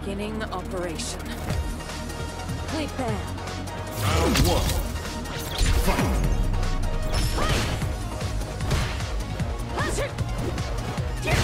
Beginning operation. Prepare. Round one. Fight. Yeah.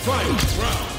Final round.